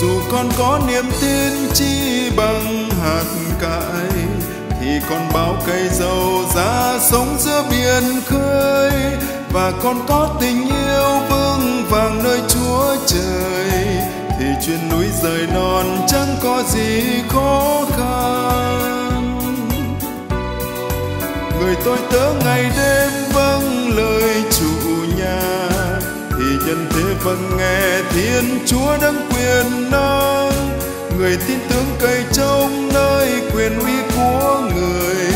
Dù con có niềm tin chi bằng hạt cải, thì con báo cây dầu ra sống giữa biển khơi. Và con có tình yêu vững vàng nơi Chúa trời, thì chuyến núi rời non chẳng có gì khó khăn. Người tôi tớ ngày đêm vâng lời chủ nhà, thì nhân thế vâng nghe Thiên Chúa đấng quyền năng. Người tin tưởng cây trông nơi quyền uy của người,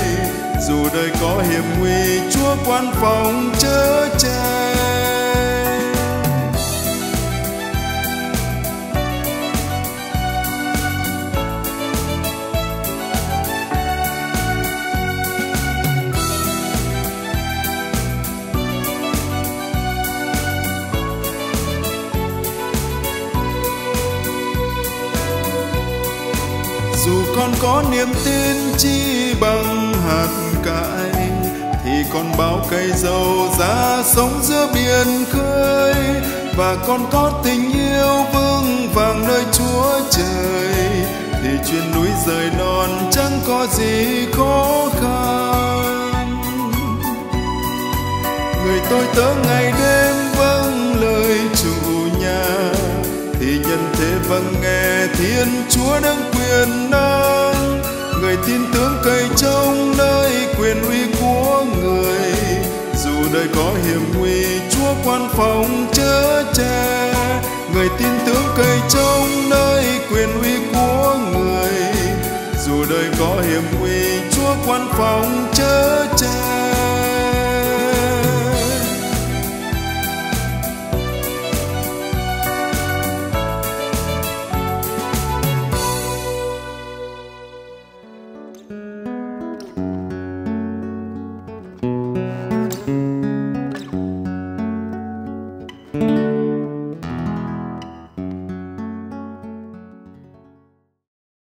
dù đời có hiểm nguy Chúa quan phòng chở che. Dù con có niềm tin chi bằng hạt cải, thì con báo cây dầu ra sống giữa biển khơi. Và con có tình yêu vững vàng nơi Chúa trời, thì chuyến núi rời non chẳng có gì khó khăn. Người tôi tớ ngày đêm vâng lời chủ nhà, thì nhân thế vâng nghe Thiên Chúa đấng quyền năng. Người tin tưởng cây trông nơi quyền uy của người, dù đời có hiểm nguy Chúa quan phòng chở che. Người tin tưởng cây trông nơi quyền uy của người, dù đời có hiểm nguy Chúa quan phòng chở che.